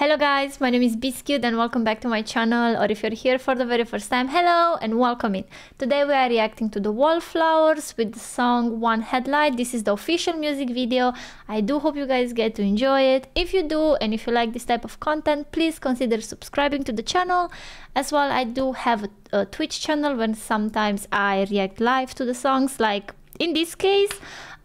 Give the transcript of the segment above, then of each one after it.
Hello guys, my name is Bisscute and welcome back to my channel, or if you're here for the very first time, hello and welcome in. Today we are reacting to The Wallflowers with the song One Headlight. This is the official music video. I do hope you guys get to enjoy it. If you do, and if you like this type of content, please consider subscribing to the channel. As well, I do have a Twitch channel when sometimes I react live to the songs, like in this case.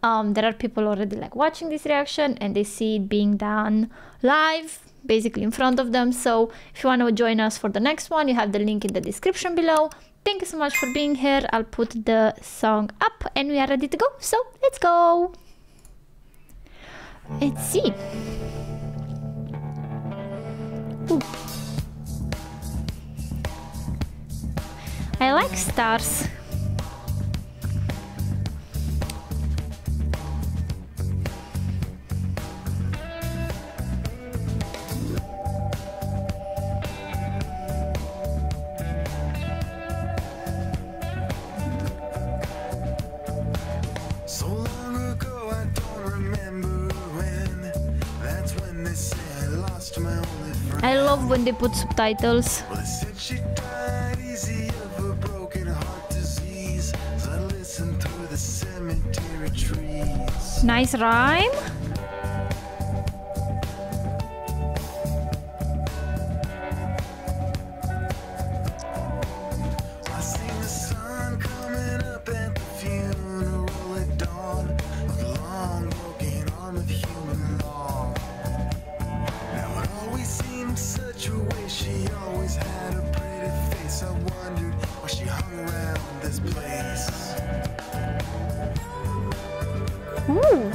There are people already like watching this reaction and they see it being done live, basically in front of them. So if you want to join us for the next one, you have the link in the description below. Thank you so much for being here. I'll put the song up and we are ready to go. So let's go. Let's see. Ooh. I like stars. I love when they put subtitles. Well, they said she died easy of a broken heart disease. So I listened through the cemetery trees. Nice rhyme. I see the sun coming up at the funeral at dawn of the long broken arm of human law. Such a way, she always had a pretty face. I wondered why she hung around this place. Ooh.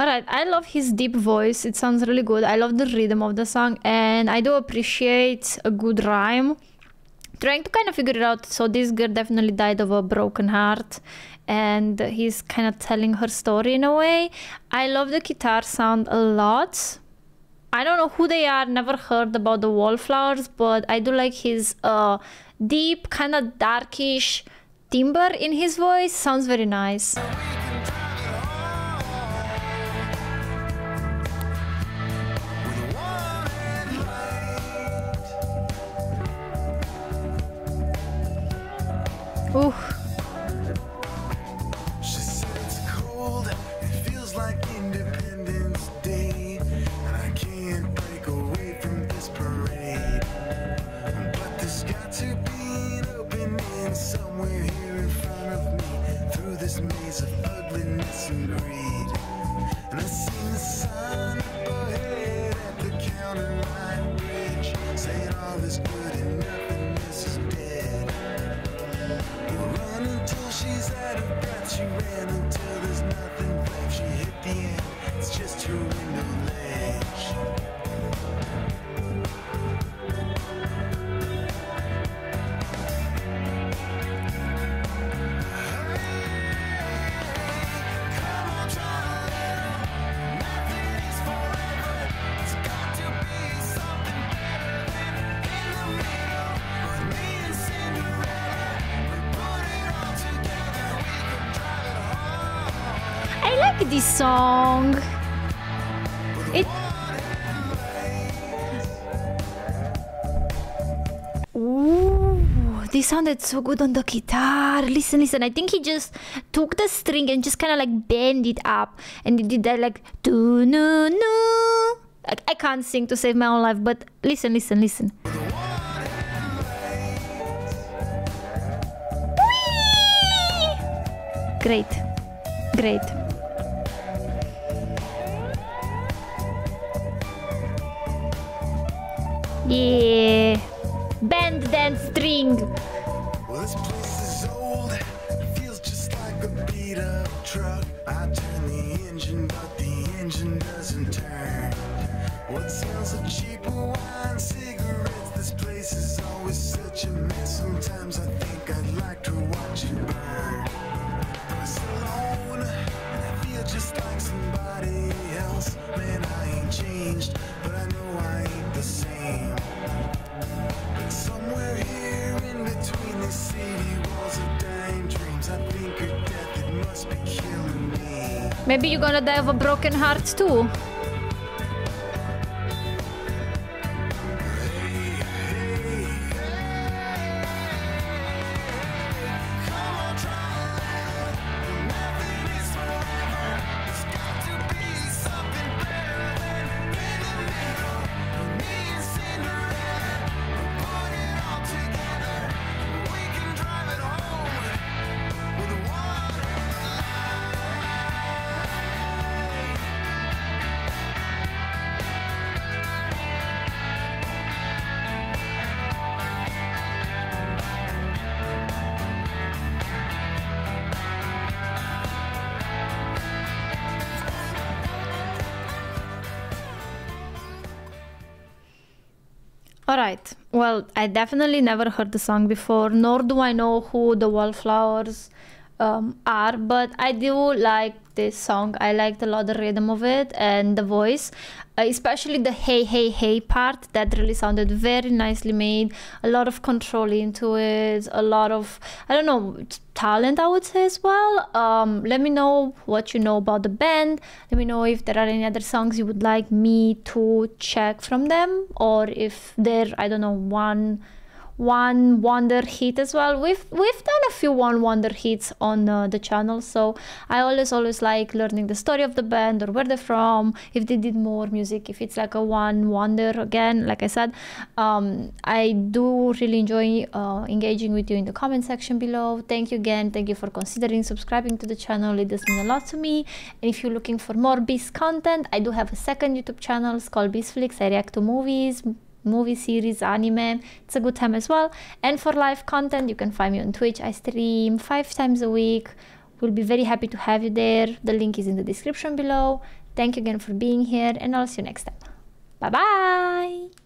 Alright, I love his deep voice, it sounds really good. I love the rhythm of the song and I do appreciate a good rhyme. Trying to kind of figure it out, so this girl definitely died of a broken heart and he's kind of telling her story in a way. I love the guitar sound a lot. I don't know who they are, never heard about The Wallflowers, but I do like his deep, kind of darkish timbre in his voice, sounds very nice. Ooh. She said it's cold, it feels like Independence Day, and I can't break away from this parade. But there's got to be an opening somewhere here in front of me, through this maze of ugliness and greed. And I see the sun up ahead at the counter line bridge, saying all is good and nothingness is dead. Until she's out of breath, she ran until there's nothing left. She hit the end, it's just her window ledge. This song, ooh, this sounded so good on the guitar. Listen, I think he just took the string and just kind of like bent it up and he did that like do no no. I can't sing to save my own life, but listen. Whee! Great. Yeah, bend that string. Well, this place is old. It feels just like a beat up truck. I turn the engine, but the engine doesn't turn. What sells a cheaper wine, cigarettes? This place is always such a mess. Sometimes I think I Maybe you're gonna die of a broken heart too. Alright, well, I definitely never heard the song before, nor do I know who the Wallflowers are, but I do like this song. I liked a lot the rhythm of it and the voice, especially the hey, hey, hey part. That really sounded very nicely made, a lot of control into it, a lot of, I don't know, talent I would say as well. Let me know what you know about the band. Let me know if there are any other songs you would like me to check from them, or if they're, I don't know, one wonder hit as well. We've done a few one wonder hits on the channel, so I always like learning the story of the band, or where they're from, if they did more music, if it's like a one wonder. Again, like I said, I do really enjoy engaging with you in the comment section below. Thank you again, thank you for considering subscribing to the channel, it does mean a lot to me. And if you're looking for more Biss content, I do have a second YouTube channel, it's called BissFlix. I react to movie series, anime. It's a good time as well. And for live content, you can find me on Twitch. I stream 5 times a week. We'll be very happy to have you there. The link is in the description below. Thank you again for being here, and I'll see you next time. Bye bye.